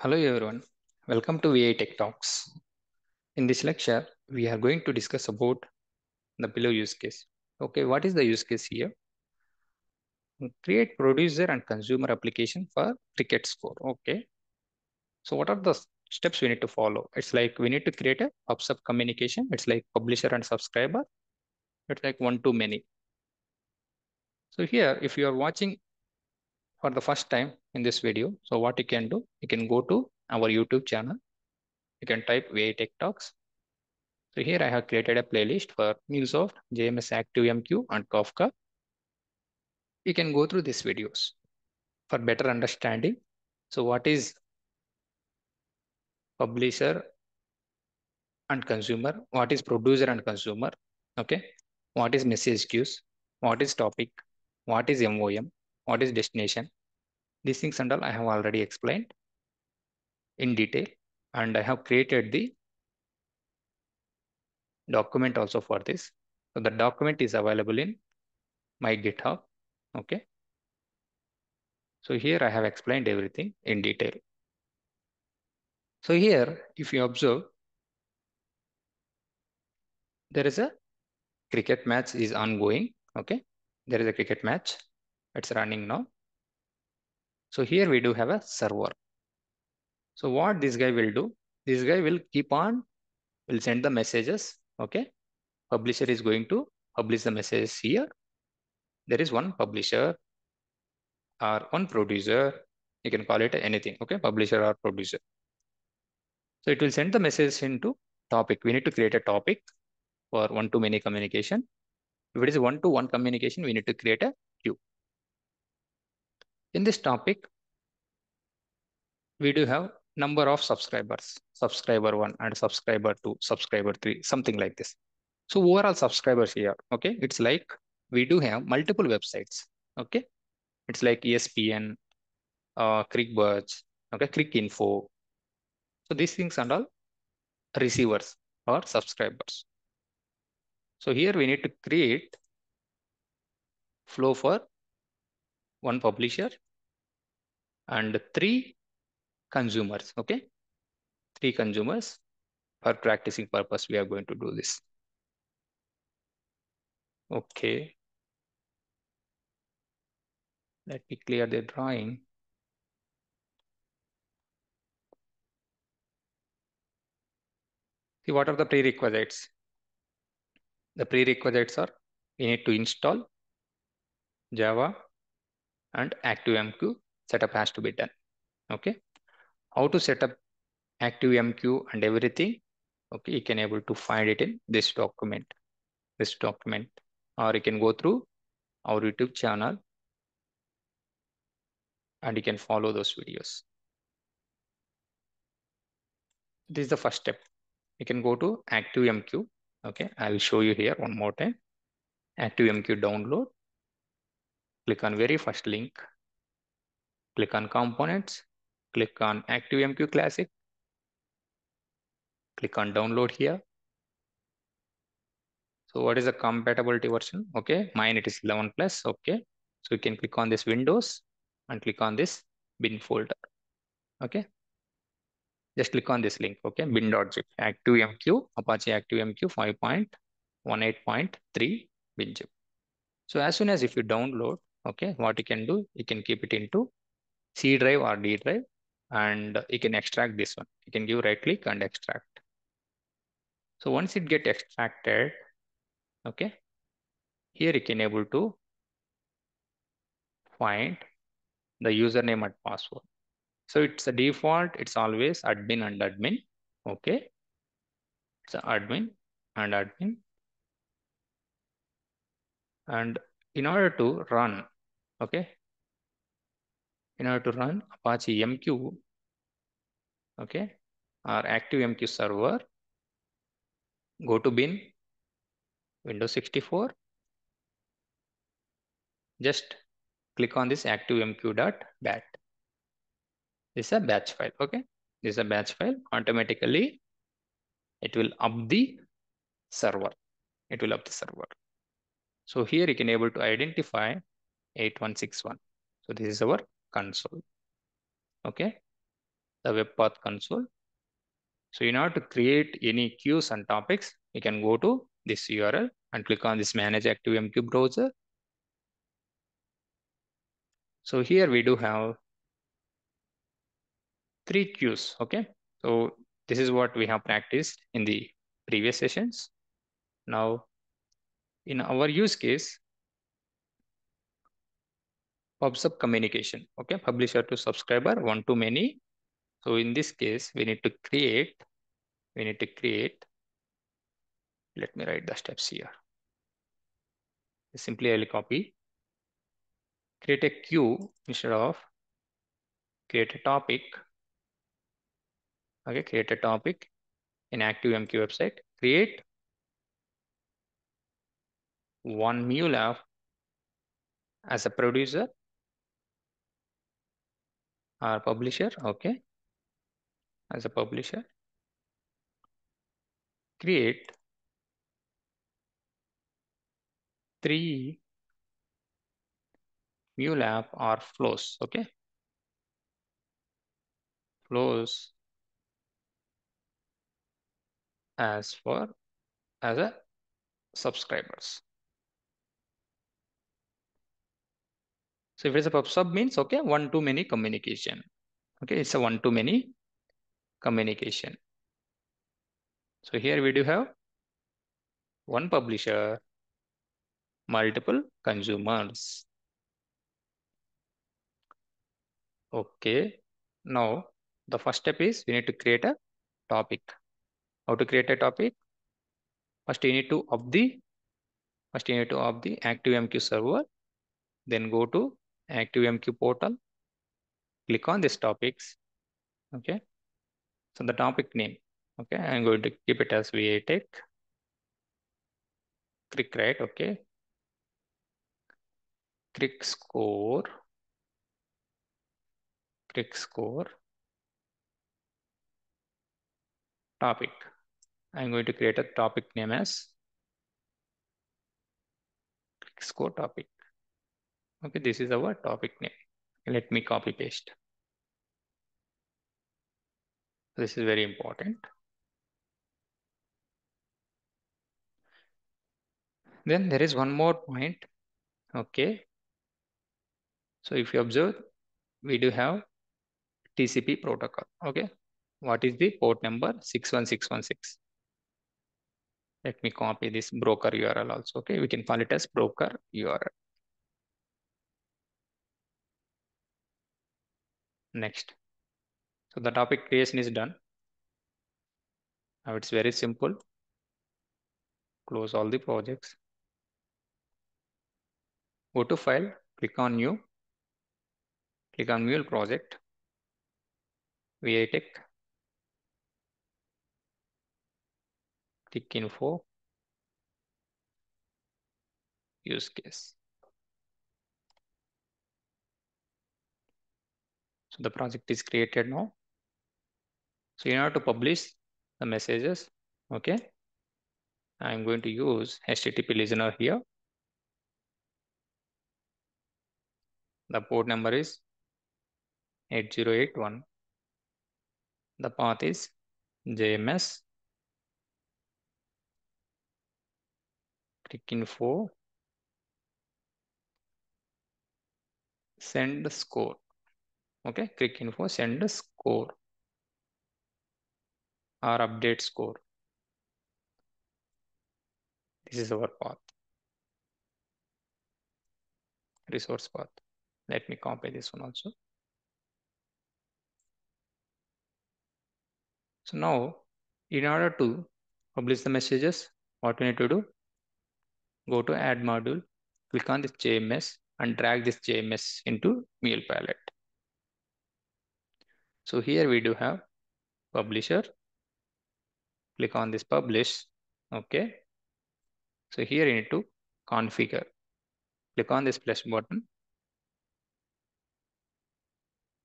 Hello everyone, welcome to ViTech Talks. In this lecture, we are going to discuss about the below use case. Okay, what is the use case here? Create producer and consumer application for cricket score. Okay, so what are the steps we need to follow? It's like we need to create a pub-sub communication. It's like publisher and subscriber. It's like one to many. So here, if you are watching for the first time in this video, so what you can do, you can go to our YouTube channel. You can type ViTech Talks. So here I have created a playlist for MuleSoft, JMS, ActiveMQ, and Kafka. You can go through these videos for better understanding. So what is publisher and consumer? What is producer and consumer? Okay. What is message queues? What is topic? What is MOM? What is destination? These things and all I have already explained in detail, and I have created the document also for this. So the document is available in my GitHub. Okay. So here I have explained everything in detail. So here, if you observe, there is a cricket match is ongoing. Okay. There is a cricket match. It's running now. So here we do have a server. So what this guy will do, this guy will keep on, will send the messages. Okay. Publisher is going to publish the messages here. There is one publisher or one producer. You can call it anything. Okay. Publisher or producer. So it will send the messages into topic. We need to create a topic for one to many communication. If it is one to one communication, we need to create a queue. In this topic, we do have number of subscribers, subscriber 1 and subscriber 2, subscriber 3, something like this. So overall subscribers here, okay, it's like we do have multiple websites, okay. It's like ESPN, Cricbuzz, okay, Cricket Info. So these things and all receivers or subscribers. So here we need to create flow for one publisher and three consumers. Okay. Three consumers. For practicing purpose, we are going to do this. Okay. Let me clear the drawing. See, what are the prerequisites? The prerequisites are we need to install Java. And ActiveMQ setup has to be done. Okay. How to set up ActiveMQ and everything. Okay. You can able to find it in this document, or you can go through our YouTube channel and you can follow those videos. This is the first step. You can go to ActiveMQ. Okay. I will show you here one more time. ActiveMQ download. Click on very first link, click on components, click on ActiveMQ Classic, click on download here. So what is the compatibility version? Okay, mine it is 11+. Okay, so you can click on this Windows and click on this bin folder. Okay, just click on this link. Okay, bin.zip, ActiveMQ, Apache ActiveMQ 5.18.3 bin zip. So as soon as if you download, okay, what you can do, you can keep it into C drive or D drive, and you can extract this one. You can give right click and extract. So once it gets extracted, okay, here you can able to find the username and password. So it's a default. It's always admin and admin. Okay. It's admin and admin. And in order to run, okay, in order to run Apache MQ, okay, or ActiveMQ server, go to bin, Windows 64, just click on this ActiveMQ.bat. This is a batch file, okay, this is a batch file. Automatically, it will up the server, it will up the server. So here you can able to identify 8161. So this is our console. Okay. the web path console. So in order to create any queues and topics, you can go to this URL and click on this Manage ActiveMQ browser. So here we do have 3 queues, okay? So this is what we have practiced in the previous sessions. Now, in our use case, PubSub communication, okay? Publisher to subscriber, one to many. So in this case, we need to create, let me write the steps here. Simply I will copy, create a queue instead of create a topic. Okay, create a topic in ActiveMQ website, create one mule app as a producer or publisher, okay. As a publisher, create 3 mule app or flows, okay. Flows as a subscribers. So if it is a PubSub means, okay, one to many communication, okay, it's a one to many communication. So here we do have one publisher, multiple consumers. Okay, now the first step is we need to create a topic. How to create a topic? First you need to up the ActiveMQ server, then go to ActiveMQ portal, click on this topics, okay. So the topic name, okay, I'm going to keep it as ViTech Crick, right? Okay, Crick score topic. I'm going to create a topic name as Crick score topic. Okay, this is our topic name. Let me copy paste. This is very important. Then there is one more point. Okay. So if you observe, we do have TCP protocol. Okay. What is the port number? 61616. Let me copy this broker URL also. Okay. We can call it as broker URL. Next. So the topic creation is done. Now it's very simple. Close all the projects. Go to file, click on new, click on mule project, ViTech, click info, use case. So the project is created now. So in order to publish the messages, okay, I'm going to use HTTP listener here. The port number is 8081. The path is JMS. Click info. Send score. Okay, click info, send a score or update score. This is our path, resource path. Let me copy this one also. So now, in order to publish the messages, what we need to do? Go to add module, click on this JMS and drag this JMS into mule palette. So here we do have publisher, click on this publish, okay. So here you need to configure, click on this plus button.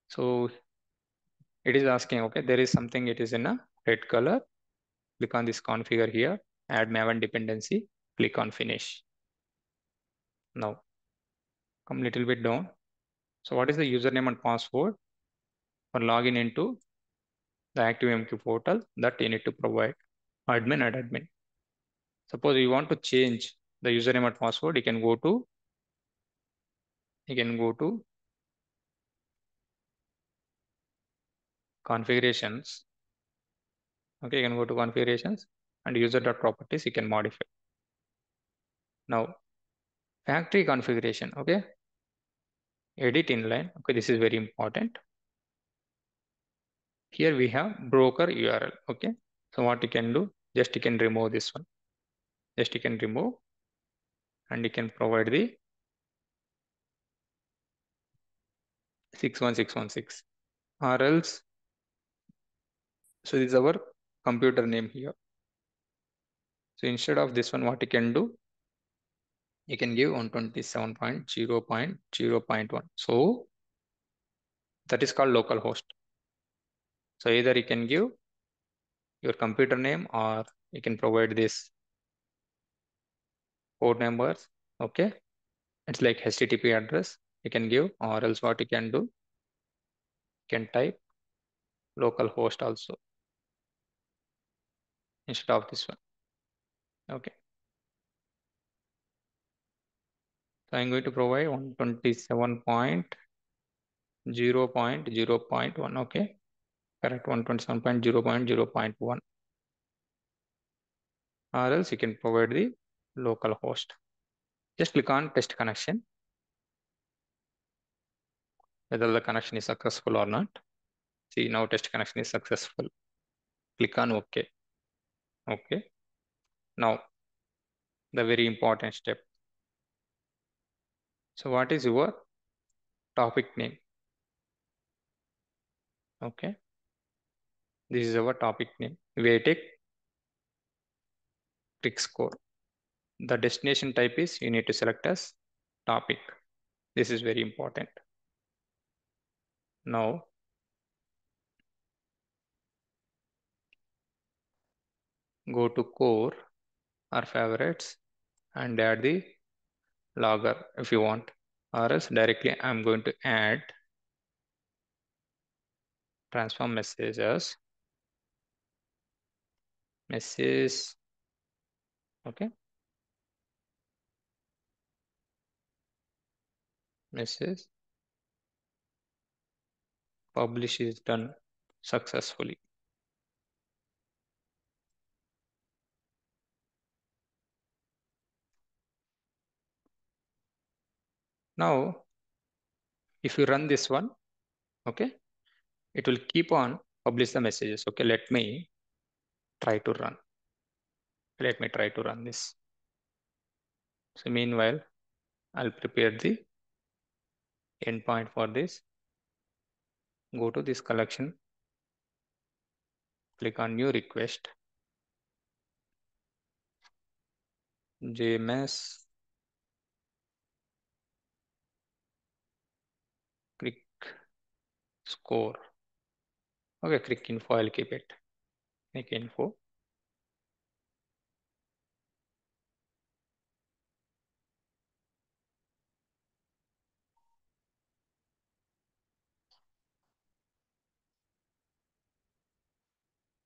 So it is asking, okay, there is something, it is in a red color. Click on this configure here, add Maven dependency, click on finish. Now come a little bit down. So what is the username and password for login into the ActiveMQ portal that you need to provide admin at admin. Suppose you want to change the username and password, you can go to configurations. Okay, you can go to configurations and user.properties, you can modify. Now, factory configuration, okay. Edit inline, okay, this is very important. Here we have broker URL, okay. So what you can do, just you can remove this one. Just you can remove and you can provide the 61616 or else. So this is our computer name here. So instead of this one, what you can do, you can give 127.0.0.1. So that is called localhost. So either you can give your computer name or you can provide this port numbers. Okay. It's like HTTP address you can give, or else what you can do, you can type localhost also instead of this one. Okay. So I'm going to provide 127.0.0.1. Okay. Correct, 127.0.0.1. Or else you can provide the local host. Just click on test connection, whether the connection is successful or not. See, now test connection is successful. Click on OK. Okay. Now, the very important step. So what is your topic name? Okay. This is our topic name, ViTech Talks Core. The destination type is, you need to select as topic. This is very important. Now, go to core or favorites and add the logger if you want, or else directly I'm going to add transform messages. Message, okay. Message publish is done successfully. Now, if you run this one, okay, it will keep on publish the messages. Okay, let me try to run. Let me try to run this. So meanwhile, I'll prepare the endpoint for this. Go to this collection. Click on new request. JMS. Score. Okay, Cricket Info, I'll keep it. Cricket Info.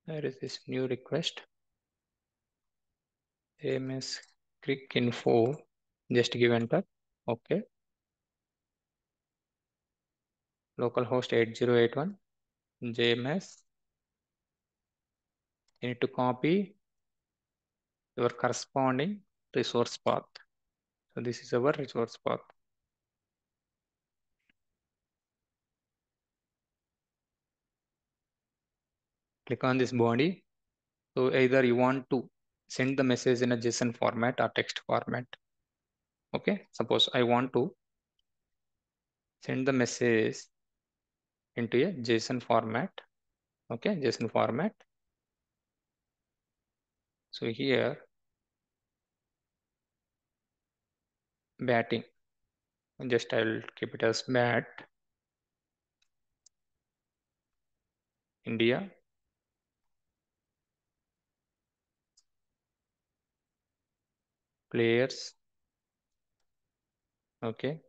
There is this new request. MS Cricket Info. Just give enter. Okay. Localhost 8081, JMS. You need to copy your corresponding resource path. So this is our resource path. Click on this body. So either you want to send the message in a JSON format or text format. Okay, suppose I want to send the message into a JSON format. Okay, JSON format. So here, batting, just I'll keep it as bat, India. Players. Okay.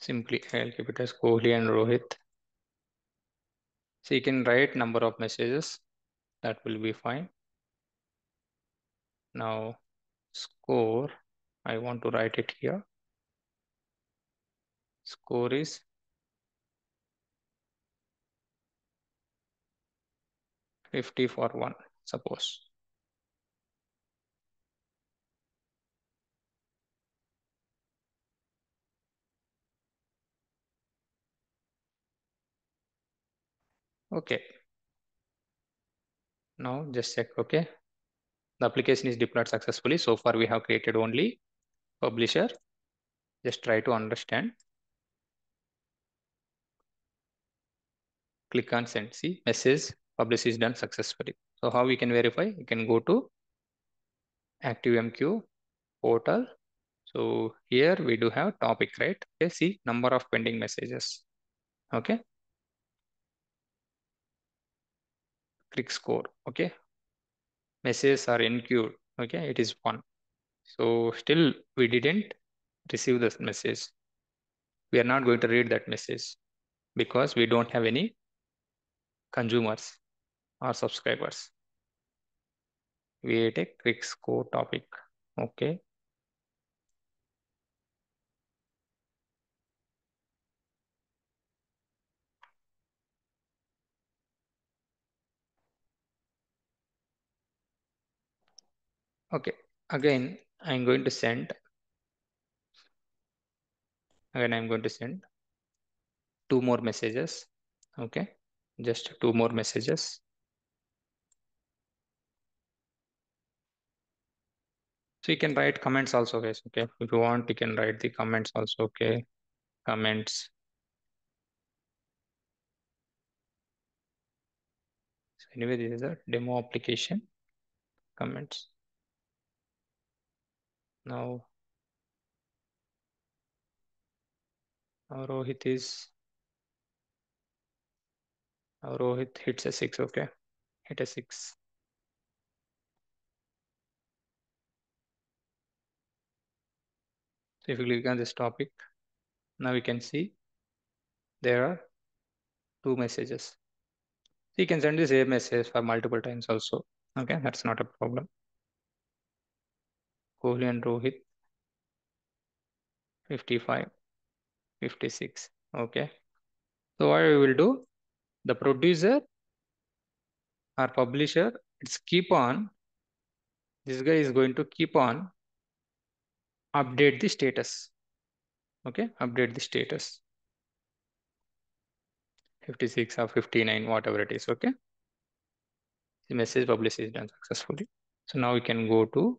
Simply, I'll keep it as Kohli and Rohit. So you can write number of messages. That will be fine. Now score, I want to write it here. Score is $50 for $1, suppose. Okay. Now just check, okay. The application is deployed successfully. So far we have created only publisher. Just try to understand. Click on send, see message, publish is done successfully. So how we can verify? You can go to ActiveMQ portal. So here we do have topic, right? Okay, see number of pending messages, okay. Click score, okay. Messages are in queue, okay, it is 1. So still we didn't receive this message. We are not going to read that message because we don't have any consumers or subscribers. ViTech click score topic, okay. Okay, again, I'm going to send. Again, I'm going to send 2 more messages. Okay, just 2 more messages. So you can write comments also, guys. Okay, if you want, you can write the comments also. Okay, comments. So anyway, this is a demo application. Comments. Now, Rohit hits a 6, okay, hit a 6. So if you click on this topic, now you can see there are 2 messages. So you can send the same message for multiple times also, okay, that's not a problem. Kohli and Rohit, 55, 56, okay. So what we will do, the producer or publisher, it's keep on, this guy is going to keep on update the status, okay, update the status, 56 or 59, whatever it is, okay. The message publish is done successfully. So now we can go to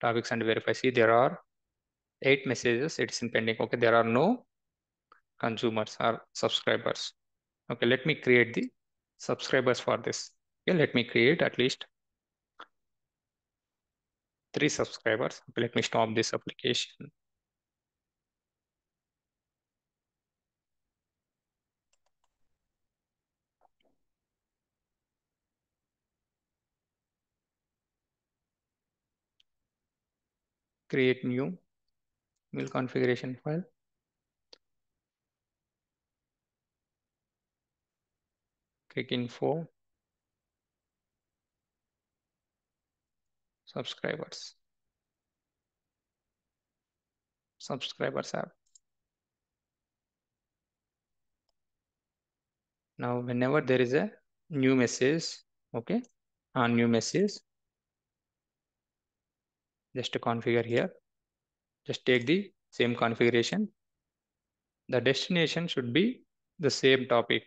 topics and verify. See, there are 8 messages. It's in pending. Okay, there are no consumers or subscribers. Okay, let me create the subscribers for this. Okay, let me create at least 3 subscribers. Okay, let me stop this application. Create new mule configuration file. Click info. Subscribers. Subscribers app. Now, whenever there is a new message, okay, a new message, just to configure here, just take the same configuration. The destination should be the same topic.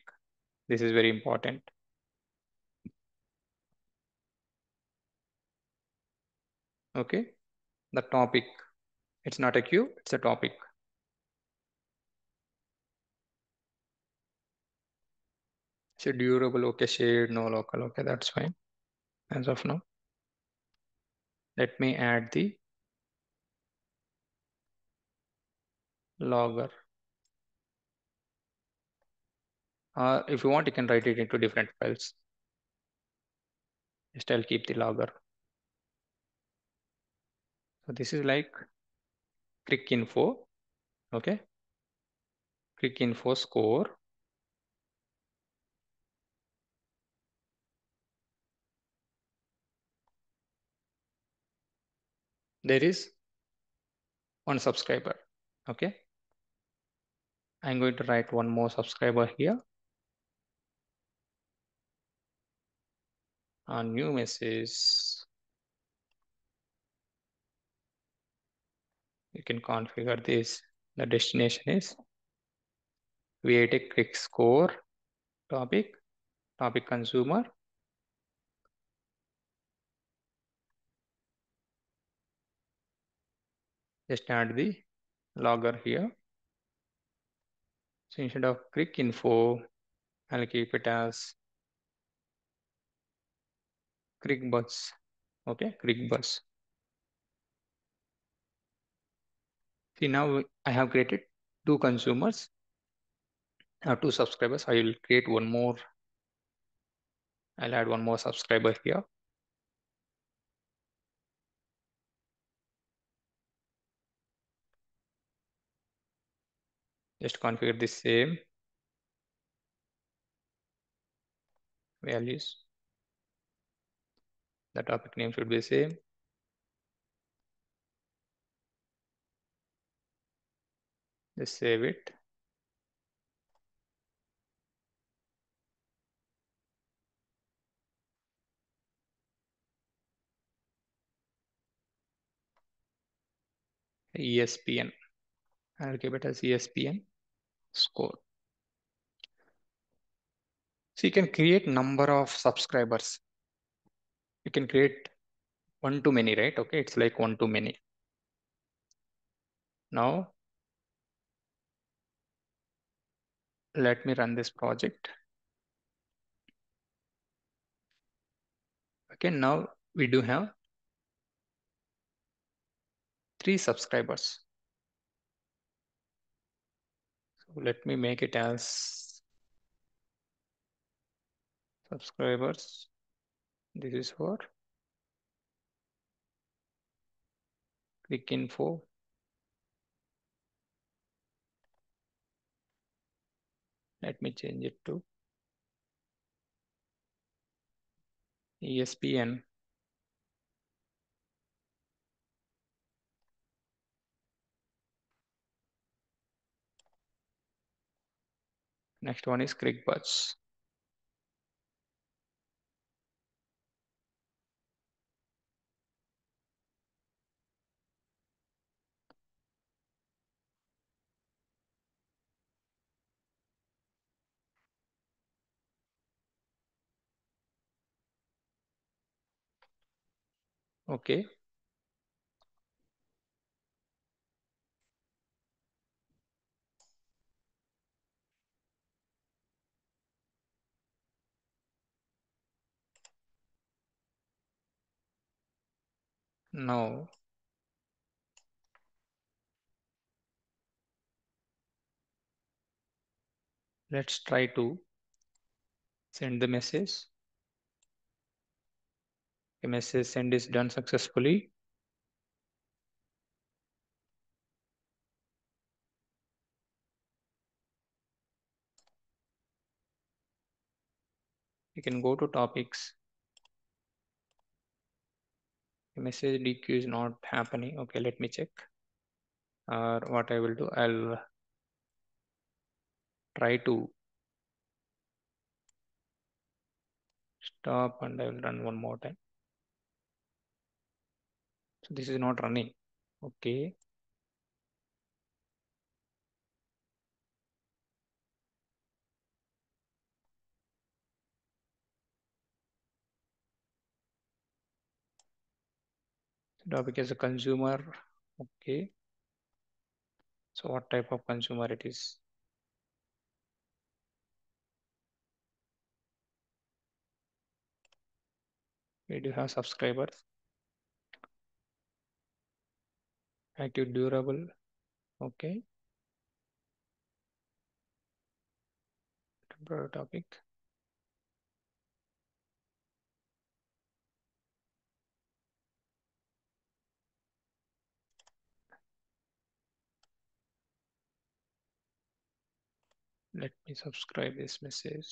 This is very important. Okay, the topic, it's not a queue, it's a topic. It's a durable, okay, shared, no local, okay, that's fine as of now. Let me add the logger. If you want, you can write it into different files. Just I'll keep the logger. So this is like Cricket Info. Okay. Cricket Info score. There is one subscriber. Okay. I'm going to write one more subscriber here. A new message. You can configure this. The destination is ViTech click score topic, topic consumer. Just add the logger here. So instead of click info, I'll keep it as Cricbuzz. Okay, Cricbuzz. See, now I have created two consumers or two subscribers. I will create one more. I'll add one more subscriber here. Just configure the same values. The topic name should be the same. Just save it. ESPN. I'll give it as ESPN score. So you can create number of subscribers. You can create one too many, right? Okay, it's like one too many. Now, let me run this project. Okay, now we do have 3 subscribers. So let me make it as subscribers. This is for Cricket Info. Let me change it to ESPN. Next one is Cricbuzz. Okay. Now, let's try to send the message. The message send is done successfully. You can go to topics. Message DQ is not happening. Okay, let me check. Or what I will do, I'll try to stop and I will run one more time. So this is not running. Okay. Topic is a consumer. Okay. So what type of consumer it is? We do have subscribers. Active durable. Okay. Temporary topic. Let me subscribe this message.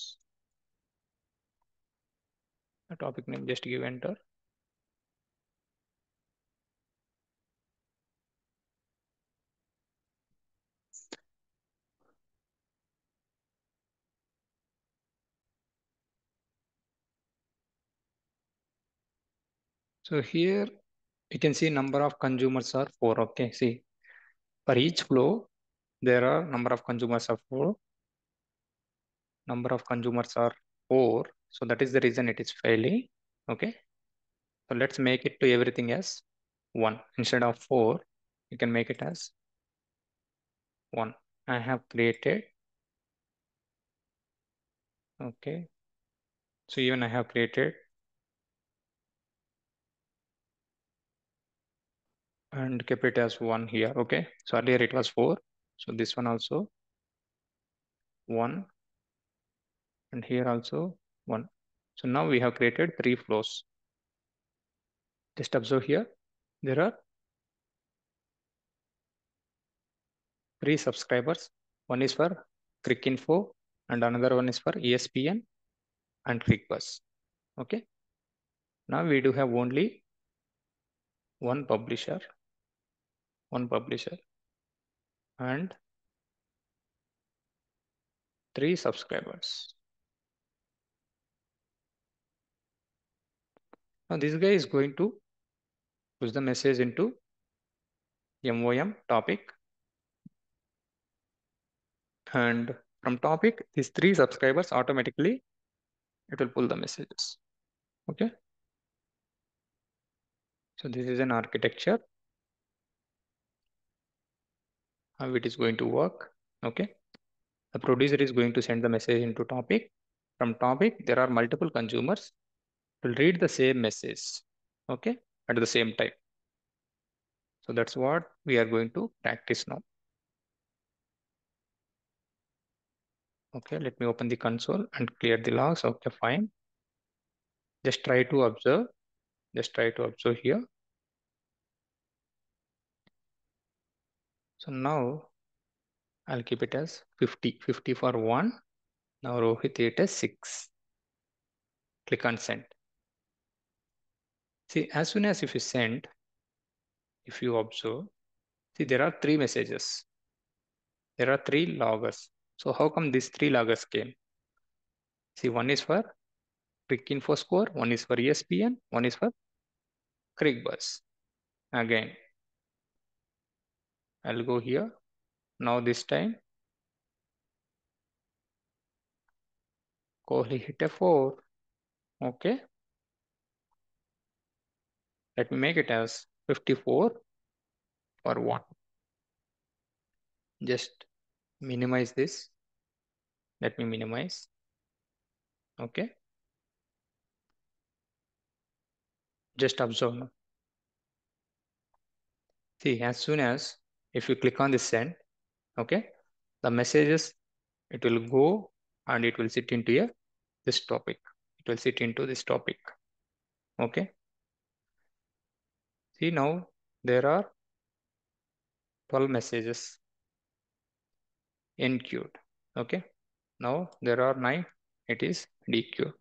The topic name, just give enter. So here you can see number of consumers are 4. Okay, see for each flow there are number of consumers are 4. Number of consumers are 4. So that is the reason it is failing. Okay. So let's make it to everything as 1 instead of 4. You can make it as 1. I have created. Okay. So even I have created. And kept it as 1 here. Okay. So earlier it was 4. So this one also 1. And here also 1. So now we have created 3 flows. Just observe here. There are 3 subscribers. One is for Cricket Info and another one is for ESPN and Cricbuzz. Okay. Now we do have only one publisher and 3 subscribers. Now this guy is going to push the message into MOM topic, and from topic these 3 subscribers automatically it will pull the messages. Okay. So this is an architecture, how it is going to work. Okay. The producer is going to send the message into topic. From topic, there are multiple consumers will read the same message. Okay. At the same time. So that's what we are going to practice now. Okay. Let me open the console and clear the logs. Okay. Fine. Just try to observe. Just try to observe here. So now I'll keep it as 50 for 1. Now Rohit it is 6. Click on send. See, as soon as if you send, if you observe, see there are 3 messages. There are 3 loggers. So how come these 3 loggers came? See, one is for Cricket Info score, one is for ESPN, one is for Cricbuzz. Again, I'll go here. Now this time, Kohli hit a 4. Okay. Let me make it as 54 for 1. Just minimize this. Let me minimize. Okay. Just observe now. See, as soon as if you click on this send, okay, the messages, it will go and it will sit into a, this topic. It will sit into this topic. Okay. See now there are 12 messages in queued. Okay. Now there are 9. It is dequeued.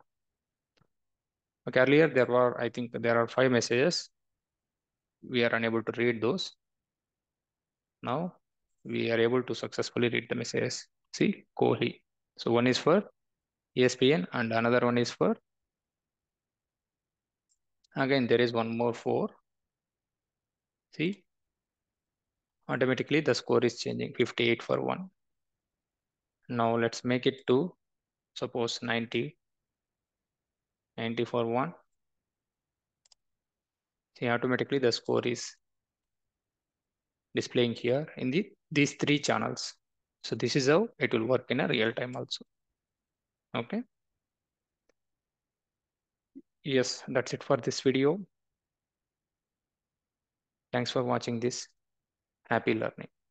Okay, earlier there were, I think there are 5 messages. We are unable to read those. Now we are able to successfully read the messages. See, Kohli. So one is for ESPN and another one is for, again, there is one more 4. See, automatically the score is changing 58 for 1. Now let's make it to suppose 90 for 1. See, automatically the score is displaying here in these 3 channels. So this is how it will work in a real time also. Okay. Yes, that's it for this video. Thanks for watching this. Happy learning.